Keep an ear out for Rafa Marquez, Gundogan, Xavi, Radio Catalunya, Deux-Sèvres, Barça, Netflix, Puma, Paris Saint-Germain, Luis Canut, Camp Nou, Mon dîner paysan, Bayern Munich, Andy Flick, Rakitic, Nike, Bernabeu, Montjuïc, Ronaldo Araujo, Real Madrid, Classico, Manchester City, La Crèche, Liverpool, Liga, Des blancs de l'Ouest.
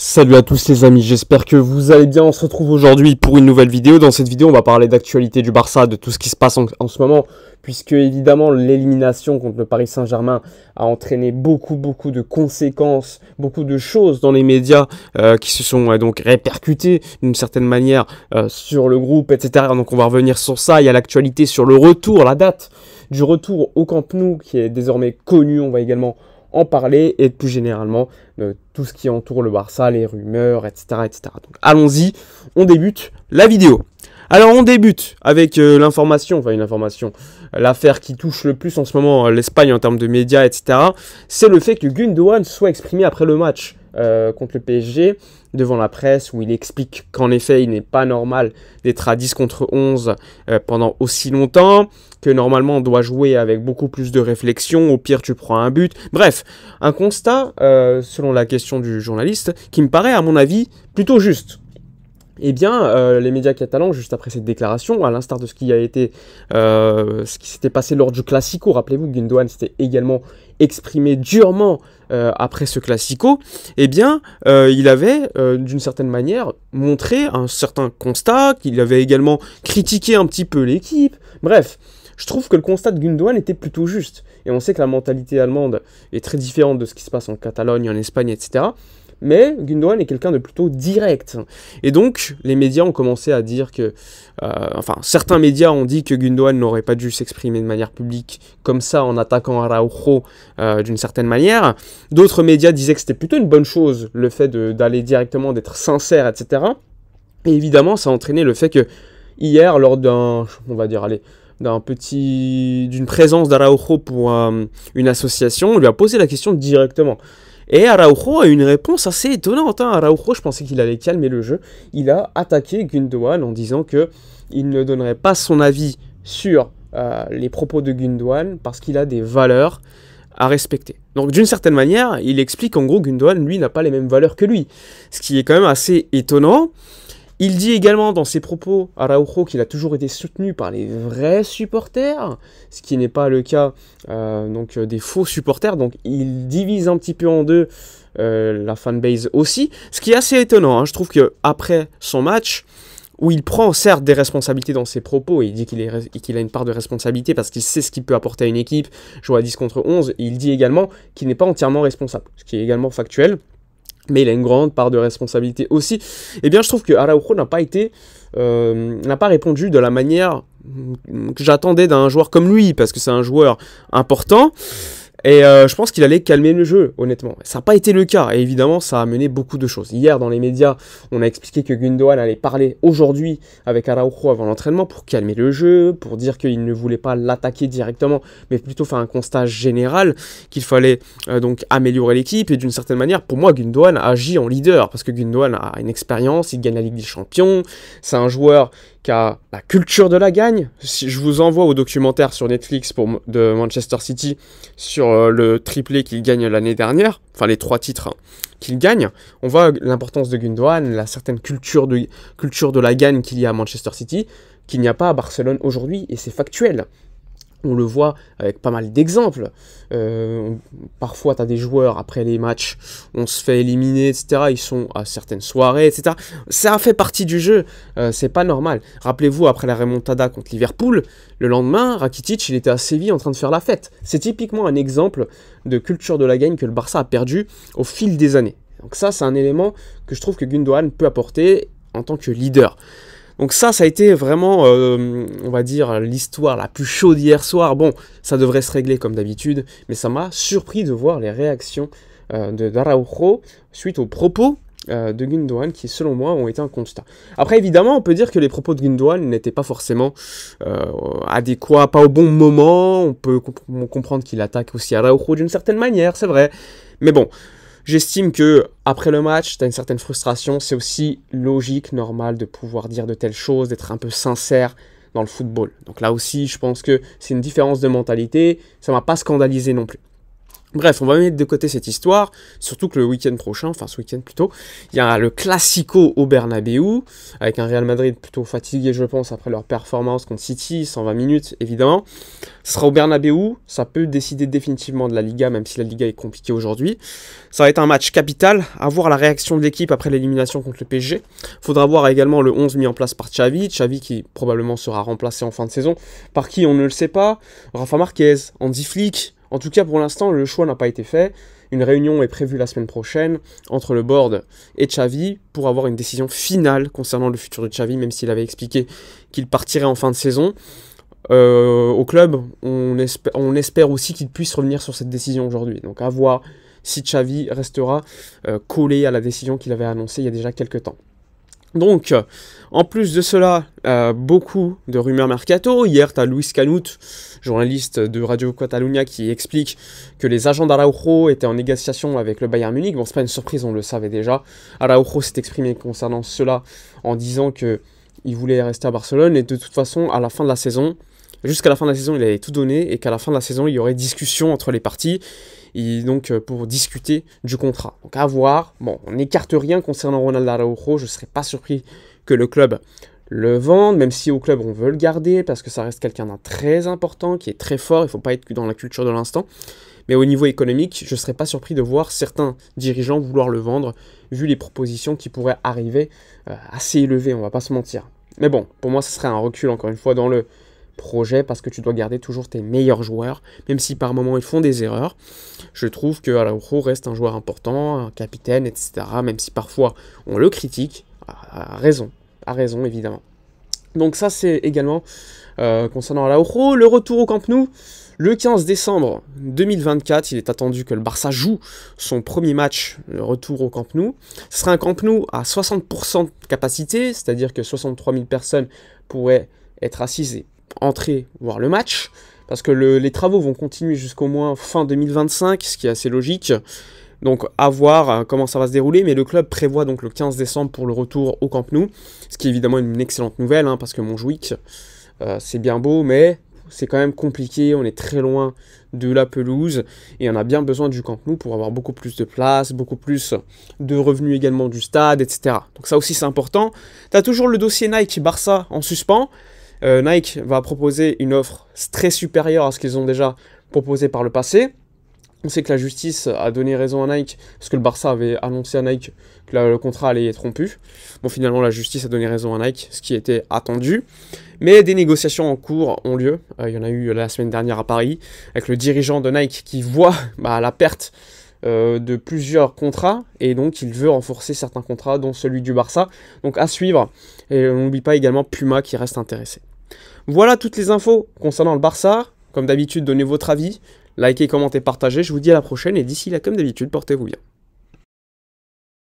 Salut à tous les amis, j'espère que vous allez bien. On se retrouve aujourd'hui pour une nouvelle vidéo. Dans cette vidéo, on va parler d'actualité du Barça, de tout ce qui se passe en ce moment, puisque évidemment l'élimination contre le Paris Saint-Germain a entraîné beaucoup de conséquences, beaucoup de choses dans les médias qui se sont donc répercutées d'une certaine manière sur le groupe, etc. Donc on va revenir sur ça. Il y a l'actualité sur le retour, la date du retour au Camp Nou qui est désormais connue. On va également en parler et plus généralement tout ce qui entoure le Barça, les rumeurs, etc. Donc allons-y, on débute la vidéo. Alors on débute avec l'information, enfin une information, l'affaire qui touche le plus en ce moment l'Espagne en termes de médias, etc. C'est le fait que Gundogan soit exprimé après le match contre le PSG devant la presse, où il explique qu'en effet il n'est pas normal d'être à 10 contre 11 pendant aussi longtemps, que normalement on doit jouer avec beaucoup plus de réflexion, au pire tu prends un but. Bref, un constat selon la question du journaliste qui me paraît à mon avis plutôt juste. Eh bien, les médias catalans, juste après cette déclaration, à l'instar de ce qui a été, ce qui s'était passé lors du Classico, rappelez-vous, Gundogan s'était également exprimé durement après ce Classico, eh bien, il avait, d'une certaine manière, montré un certain constat, qu'il avait également critiqué un petit peu l'équipe, bref. Je trouve que le constat de Gundogan était plutôt juste. Et on sait que la mentalité allemande est très différente de ce qui se passe en Catalogne, en Espagne, etc. Mais Gundogan est quelqu'un de plutôt direct. Et donc, les médias ont commencé à dire que... enfin, certains médias ont dit que Gundogan n'aurait pas dû s'exprimer de manière publique comme ça, en attaquant Araujo d'une certaine manière. D'autres médias disaient que c'était plutôt une bonne chose, le fait d'aller directement, d'être sincère, etc. Et évidemment, ça a entraîné le fait que, hier, lors d'un... on va dire, allez... d'une présence d'Araujo pour une association, on lui a posé la question directement. Et Araujo a eu une réponse assez étonnante, hein. Araujo, je pensais qu'il allait calmer le jeu. Il a attaqué Gundogan en disant qu'il ne donnerait pas son avis sur les propos de Gundogan parce qu'il a des valeurs à respecter. Donc d'une certaine manière, il explique qu'en gros Gundogan, lui, n'a pas les mêmes valeurs que lui. Ce qui est quand même assez étonnant. Il dit également dans ses propos, Araujo, qu'il a toujours été soutenu par les vrais supporters, ce qui n'est pas le cas donc, des faux supporters. Donc il divise un petit peu en deux la fanbase aussi, ce qui est assez étonnant, hein. Je trouve qu'après son match, où il prend certes des responsabilités dans ses propos, et il dit qu'il a une part de responsabilité parce qu'il sait ce qu'il peut apporter à une équipe, jouer à 10 contre 11, et il dit également qu'il n'est pas entièrement responsable, ce qui est également factuel. Mais il a une grande part de responsabilité aussi. Eh bien, je trouve que Araujo n'a pas été, n'a pas répondu de la manière que j'attendais d'un joueur comme lui, parce que c'est un joueur important. Et je pense qu'il allait calmer le jeu, honnêtement. Ça n'a pas été le cas, et évidemment, ça a amené beaucoup de choses. Hier, dans les médias, on a expliqué que Gundogan allait parler aujourd'hui avec Araujo avant l'entraînement pour calmer le jeu, pour dire qu'il ne voulait pas l'attaquer directement, mais plutôt faire un constat général, qu'il fallait donc améliorer l'équipe. Et d'une certaine manière, pour moi, Gundogan agit en leader, parce que Gundogan a une expérience, il gagne la Ligue des Champions, c'est un joueur qui a la culture de la gagne. Si je vous envoie au documentaire sur Netflix de Manchester City sur le triplé qu'il gagne l'année dernière, enfin les 3 titres, hein, qu'il gagne, on voit l'importance de Gundogan, la certaine culture de la gagne qu'il y a à Manchester City, qu'il n'y a pas à Barcelone aujourd'hui, et c'est factuel. On le voit avec pas mal d'exemples. Parfois, tu as des joueurs, après les matchs, on se fait éliminer, etc. Ils sont à certaines soirées, etc. Ça fait partie du jeu. C'est pas normal. Rappelez-vous, après la remontada contre Liverpool, le lendemain, Rakitic, il était à Séville en train de faire la fête. C'est typiquement un exemple de culture de la gagne que le Barça a perdu au fil des années. Donc ça, c'est un élément que je trouve que Gundogan peut apporter en tant que leader. Donc ça a été vraiment, on va dire, l'histoire la plus chaude hier soir. Bon, ça devrait se régler comme d'habitude, mais ça m'a surpris de voir les réactions d'Araujo suite aux propos de Gundogan qui, selon moi, ont été un constat. Après, évidemment, on peut dire que les propos de Gundogan n'étaient pas forcément adéquats, pas au bon moment. On peut comprendre qu'il attaque aussi Araujo d'une certaine manière, c'est vrai. Mais bon... j'estime que après le match, tu as une certaine frustration, c'est aussi logique, normal de pouvoir dire de telles choses, d'être un peu sincère dans le football. Donc là aussi, je pense que c'est une différence de mentalité, ça ne m'a pas scandalisé non plus. Bref, on va mettre de côté cette histoire, surtout que le week-end prochain, enfin ce week-end plutôt, il y a le Classico au Bernabeu, avec un Real Madrid plutôt fatigué, je pense, après leur performance contre City, 120 minutes, évidemment. Ce sera au Bernabeu, ça peut décider définitivement de la Liga, même si la Liga est compliquée aujourd'hui. Ça va être un match capital, à voir la réaction de l'équipe après l'élimination contre le PSG. Faudra voir également le 11 mis en place par Xavi qui probablement sera remplacé en fin de saison, par qui on ne le sait pas, Rafa Marquez, Andy Flick... En tout cas, pour l'instant, le choix n'a pas été fait. Une réunion est prévue la semaine prochaine entre le board et Xavi pour avoir une décision finale concernant le futur de Xavi, même s'il avait expliqué qu'il partirait en fin de saison. Au club, on espère aussi qu'il puisse revenir sur cette décision aujourd'hui. Donc à voir si Xavi restera collé à la décision qu'il avait annoncée il y a déjà quelques temps. Donc, en plus de cela, beaucoup de rumeurs mercato. Hier, tu as Luis Canut, journaliste de Radio Catalunya, qui explique que les agents d'Araujo étaient en négociation avec le Bayern Munich. Bon, c'est pas une surprise, on le savait déjà. Araujo s'est exprimé concernant cela en disant qu'il voulait rester à Barcelone. Et de toute façon, à la fin de la saison, jusqu'à la fin de la saison, il avait tout donné. Et qu'à la fin de la saison, il y aurait discussion entre les parties. Et donc pour discuter du contrat. Donc à voir, bon, on n'écarte rien concernant Ronaldo Araujo, je ne serais pas surpris que le club le vende, même si au club on veut le garder, parce que ça reste quelqu'un d'un très important, qui est très fort, il ne faut pas être que dans la culture de l'instant, mais au niveau économique, je ne serais pas surpris de voir certains dirigeants vouloir le vendre, vu les propositions qui pourraient arriver assez élevées, on ne va pas se mentir. Mais bon, pour moi ce serait un recul encore une fois dans le projet, parce que tu dois garder toujours tes meilleurs joueurs, même si par moments ils font des erreurs. Je trouve que Araujo reste un joueur important, un capitaine, etc. Même si parfois on le critique, à raison évidemment. Donc ça c'est également concernant Araujo. Le retour au Camp Nou, le 15 décembre 2024, il est attendu que le Barça joue son premier match, le retour au Camp Nou. Ce sera un Camp Nou à 60% de capacité, c'est-à-dire que 63 000 personnes pourraient être assises et entrer voir le match, parce que les travaux vont continuer jusqu'au moins fin 2025, ce qui est assez logique. Donc à voir comment ça va se dérouler, mais le club prévoit donc le 15 décembre pour le retour au Camp Nou, ce qui est évidemment une excellente nouvelle, hein, parce que Montjuïc, c'est bien beau, mais c'est quand même compliqué, on est très loin de la pelouse, et on a bien besoin du Camp Nou pour avoir beaucoup plus de place, beaucoup plus de revenus également du stade, etc. Donc ça aussi c'est important. T'as toujours le dossier Nike Barça en suspens. Nike va proposer une offre très supérieure à ce qu'ils ont déjà proposé par le passé. On sait que la justice a donné raison à Nike, parce que le Barça avait annoncé à Nike que le contrat allait être rompu. Bon, finalement, la justice a donné raison à Nike, ce qui était attendu. Mais des négociations en cours ont lieu. Il y en a eu la semaine dernière à Paris, avec le dirigeant de Nike qui voit la perte de plusieurs contrats, et donc il veut renforcer certains contrats, dont celui du Barça. Donc à suivre, et on n'oublie pas également Puma qui reste intéressé. Voilà toutes les infos concernant le Barça. Comme d'habitude, donnez votre avis, likez, commentez, partagez. Je vous dis à la prochaine et d'ici là, comme d'habitude, portez-vous bien.